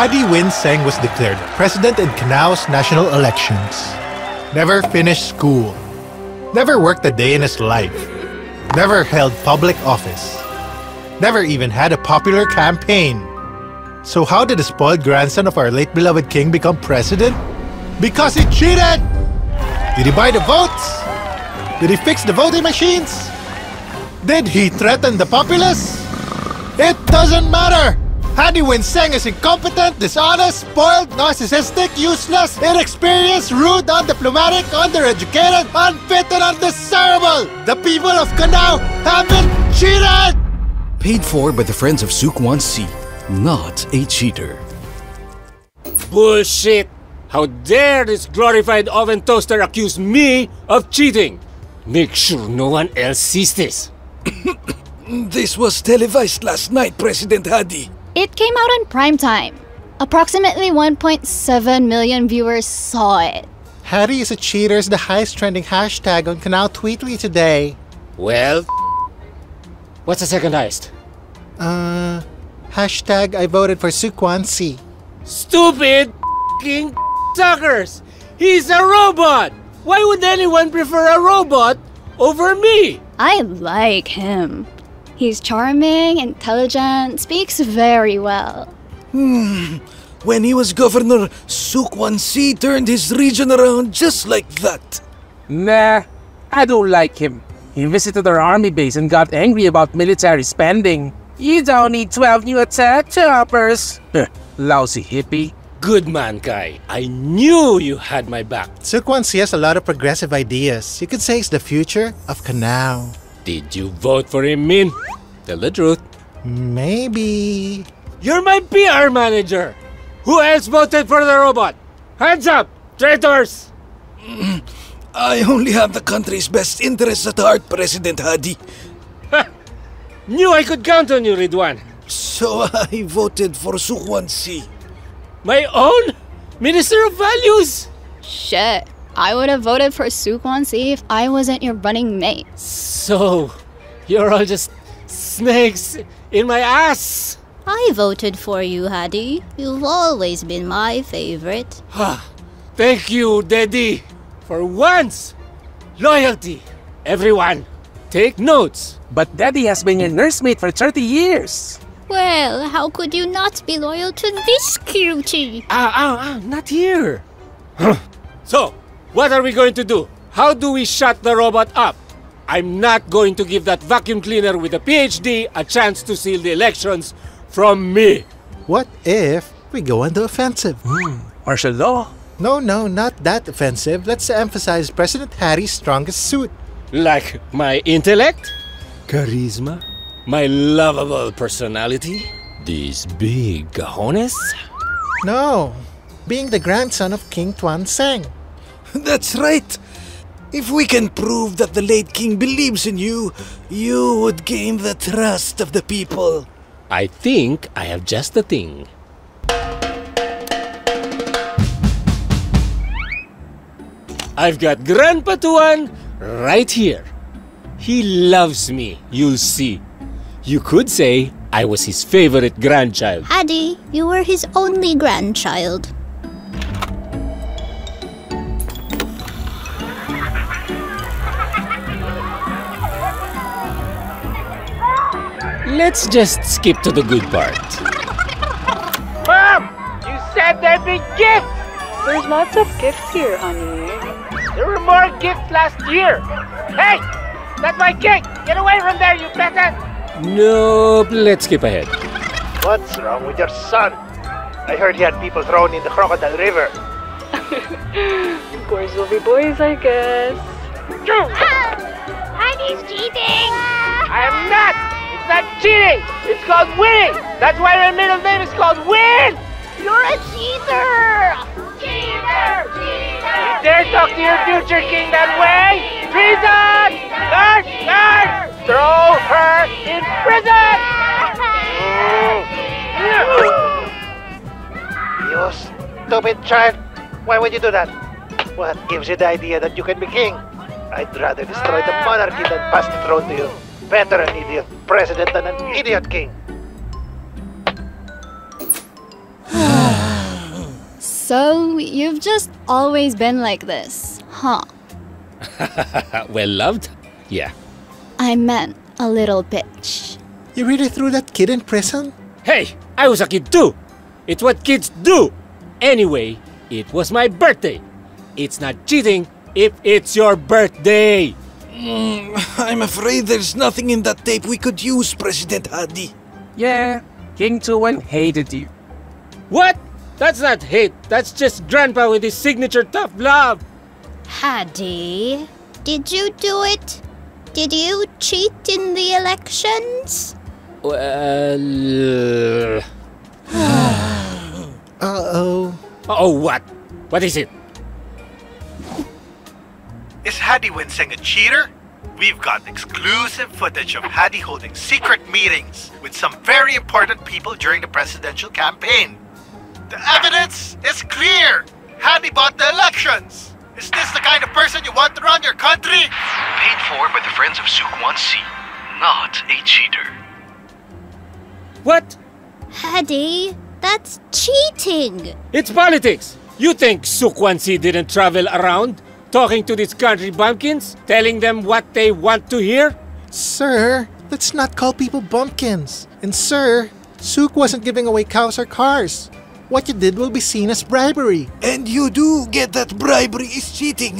Hadi Winseng was declared president in Canal's national elections. Never finished school. Never worked a day in his life. Never held public office. Never even had a popular campaign. So how did the spoiled grandson of our late beloved king become president? Because he cheated! Did he buy the votes? Did he fix the voting machines? Did he threaten the populace? It doesn't matter! Hadi Winseng is incompetent, dishonest, spoiled, narcissistic, useless, inexperienced, rude, undiplomatic, undereducated, unfit, and undesirable! The people of Kanau haven't cheated! Paid for by the friends of Sukwan Si, not a cheater. Bullshit! How dare this glorified oven toaster accuse me of cheating! Make sure no one else sees this. This was televised last night, President Hadi. It came out on prime time. Approximately 1.7 million viewers saw it. Hadi is a cheater is the highest trending hashtag on Canal Tweetly today. Well, what's the second highest? Hashtag I voted for Sukwan Si. Stupid f***ing suckers! He's a robot! Why would anyone prefer a robot over me? I like him. He's charming, intelligent, speaks very well. When he was governor, Sukwan Si turned his region around just like that. Nah, I don't like him. He visited our army base and got angry about military spending. You don't need 12 new attack choppers. Lousy hippie. Good man, Kai. I knew you had my back. Sukwan Si has a lot of progressive ideas. You could say he's the future of Kanau. Did you vote for him, Min? Tell the truth. Maybe. You're my PR manager. Who else voted for the robot? Hands up, traitors! I only have the country's best interests at heart, President Hadi. Knew I could count on you, Ridwan. So I voted for Sukwan Si. My own Minister of Values? Shit, I would have voted for Sukwan Si if I wasn't your running mate. So, you're all just snakes in my ass. I voted for you, Hadi. You've always been my favorite. Thank you, Daddy. For once, loyalty. Everyone, take notes. But Daddy has been your nursemate for 30 years. Well, how could you not be loyal to this cutie? Not here. So, what are we going to do? How do we shut the robot up? I'm not going to give that vacuum cleaner with a PhD a chance to steal the elections from me. What if we go on the offensive? Martial law? No, not that offensive. Let's emphasize President Hadi's strongest suit. Like my intellect? Charisma? My lovable personality? These big cojones? No, being the grandson of King Tuan Sang. That's right. If we can prove that the late king believes in you, you would gain the trust of the people. I think I have just the thing. I've got Grandpa Tuan right here. He loves me, you'll see. You could say I was his favorite grandchild. Hadi, you were his only grandchild. Let's just skip to the good part. Mom, you said there'd be gifts! There's lots of gifts here, honey. There were more gifts last year. Hey, that's my cake! Get away from there, you peasant! Nope, let's skip ahead. What's wrong with your son? I heard he had people thrown in the crocodile river. Boys will be boys, I guess. Hadi's cheating! I am not! It's not cheating! It's called winning! That's why my middle name is called Win! You're a cheater! Cheater! Cheater! You dare talk to your future king that way? Treason! Curse! Throw her in prison! You stupid child! Why would you do that? What gives you the idea that you can be king? I'd rather destroy the monarchy than pass the throne to you. Better an idiot president than an idiot king. So you've just always been like this, huh? Well loved? Yeah. I meant a little bitch. You really threw that kid in prison? Hey, I was a kid too! It's what kids do! Anyway, it was my birthday. It's not cheating if it's your birthday! I'm afraid there's nothing in that tape we could use, President Hadi. Yeah, King Tuan hated you. What? That's not hate, that's just Grandpa with his signature tough love! Hadi, did you do it? Did you cheat in the elections? Well... Uh-oh. Uh-oh what? What is it? Is Hadi Winseng a cheater? We've got exclusive footage of Hadi holding secret meetings with some very important people during the presidential campaign. The evidence is clear! Hadi bought the elections! Is this the kind of person you want to run your country? Paid for by the friends of Sukwan Si, not a cheater. What? Hadi, that's cheating! It's politics! You think Sukwan Si didn't travel around, talking to these country bumpkins, telling them what they want to hear? Sir, let's not call people bumpkins. And sir, Souk wasn't giving away cows or cars. What you did will be seen as bribery. And you do get that bribery is cheating,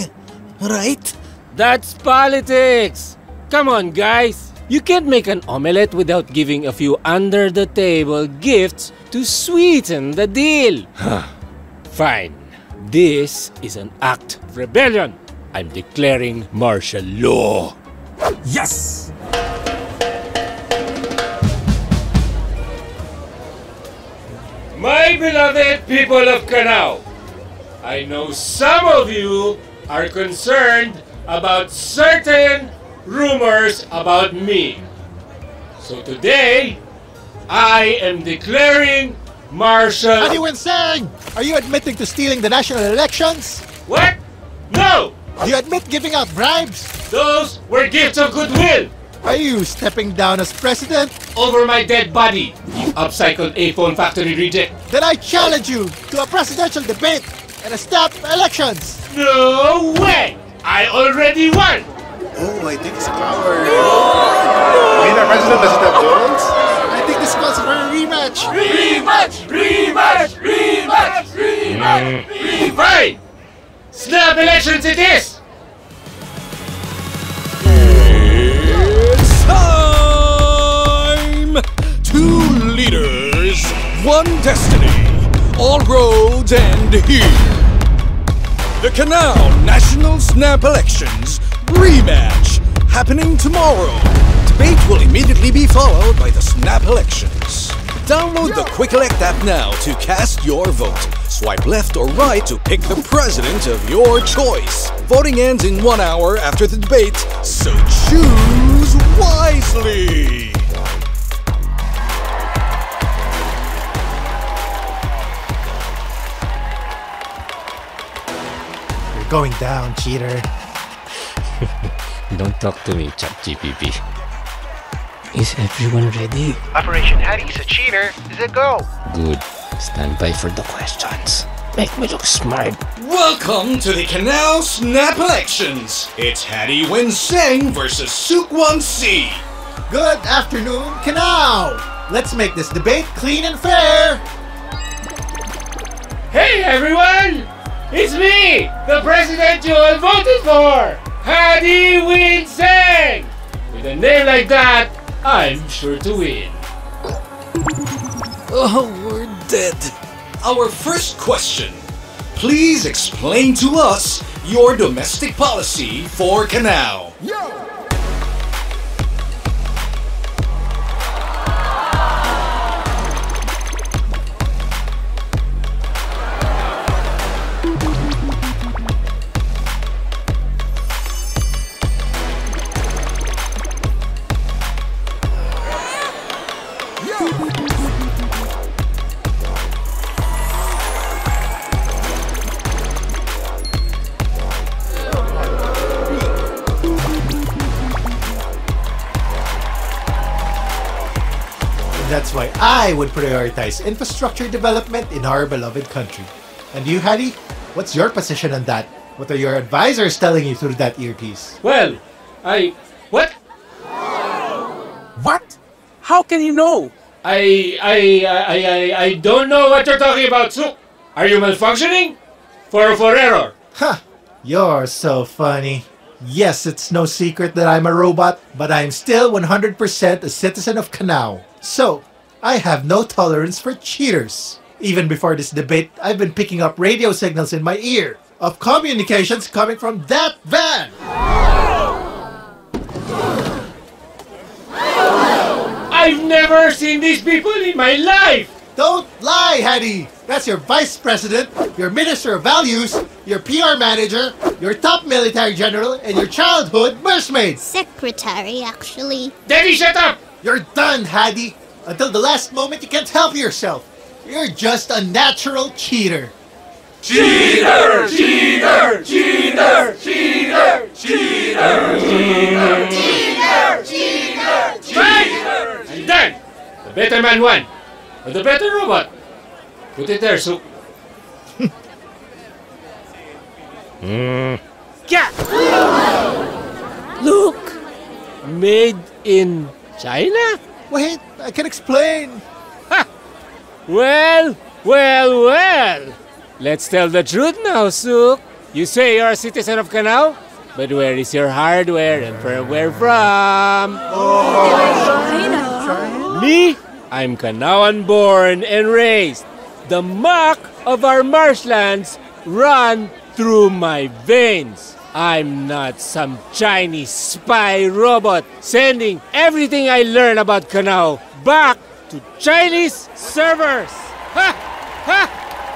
right? That's politics! Come on, guys! You can't make an omelette without giving a few under-the-table gifts to sweeten the deal. Fine. This is an act of rebellion. I'm declaring martial law. Yes! My beloved people of Kanau, I know some of you are concerned about certain rumors about me. So today, I am declaring martial... Hadi Winseng! Are you admitting to stealing the national elections? What? No! Do you admit giving out bribes? Those were gifts of goodwill! Are you stepping down as president? Over my dead body, you upcycled A-phone factory reject. Then I challenge you to a presidential debate and a snap elections! No way! I already won! Oh, I think it's power. Being a president doesn't have goals? I think this calls for a rematch! Rematch! Rematch! Rematch! Rematch! Rematch! Snap elections it is! Two leaders, one destiny, all roads end here. The Canal National Snap Elections rematch happening tomorrow. Debate will immediately be followed by the Snap Elections. Download the QuickElect app now to cast your vote. Swipe left or right to pick the president of your choice. Voting ends in 1 hour after the debate, so choose wisely. Going down, cheater. Don't talk to me, ChatGPT. Is everyone ready? Operation Hadi's a cheater. Is it go? Good. Stand by for the questions. Make me look smart. Welcome to the Canal Snap Elections. It's Hadi Winseng versus Sukwan Si. Good afternoon, Canal. Let's make this debate clean and fair. Hey, everyone! It's me, the president you all voted for, Hadi Winseng! With a name like that, I'm sure to win. Oh, we're dead. Our first question. Please explain to us your domestic policy for Kanau. Yo! That's why I would prioritize infrastructure development in our beloved country. And you, Hadi, what's your position on that? What are your advisors telling you through that earpiece? Well, what? What? How can you know? I don't know what you're talking about, Souk. Are you malfunctioning? For error. Huh. You're so funny. Yes, it's no secret that I'm a robot, but I'm still 100% a citizen of Kanau. So, I have no tolerance for cheaters. Even before this debate, I've been picking up radio signals in my ear of communications coming from that van! I've never seen these people in my life! Don't lie, Hadi! That's your vice president, your minister of values, your PR manager, your top military general, and your childhood nursemaid! Secretary, actually. Daddy, shut up! You're done, Hadi! Until the last moment, you can't help yourself. You're just a natural cheater. Cheater! Cheater! Cheater! Cheater! Cheater! Cheater! Cheater! Cheater! Cheater! I'm done! The better man won. Or the better robot. Put it there, Souk. Yeah! Look! Made in China? Wait, I can explain. Ha! Well, well, well. Let's tell the truth now, Souk. You say you're a citizen of Kanau, but where is your hardware and firmware from? Oh. China. Me? I'm Kanauan born and raised. The muck of our marshlands run through my veins. I'm not some Chinese spy robot sending everything I learn about Kanau back to Chinese servers. Ha! Ha!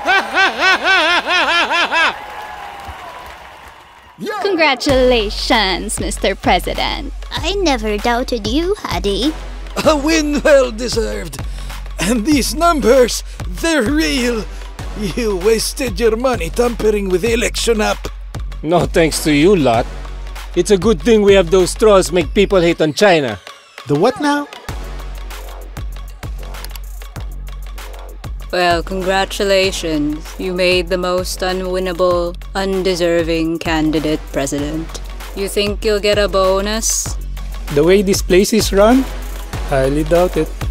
Ha! Ha! Ha! Ha! Congratulations, Mr. President. I never doubted you, Hadi. A win well deserved. And these numbers, they're real. You wasted your money tampering with the election app. No thanks to you lot. It's a good thing we have those trolls make people hate on China. The what now? Well, congratulations. You made the most unwinnable, undeserving candidate president. You think you'll get a bonus? The way this place is run, highly doubt it.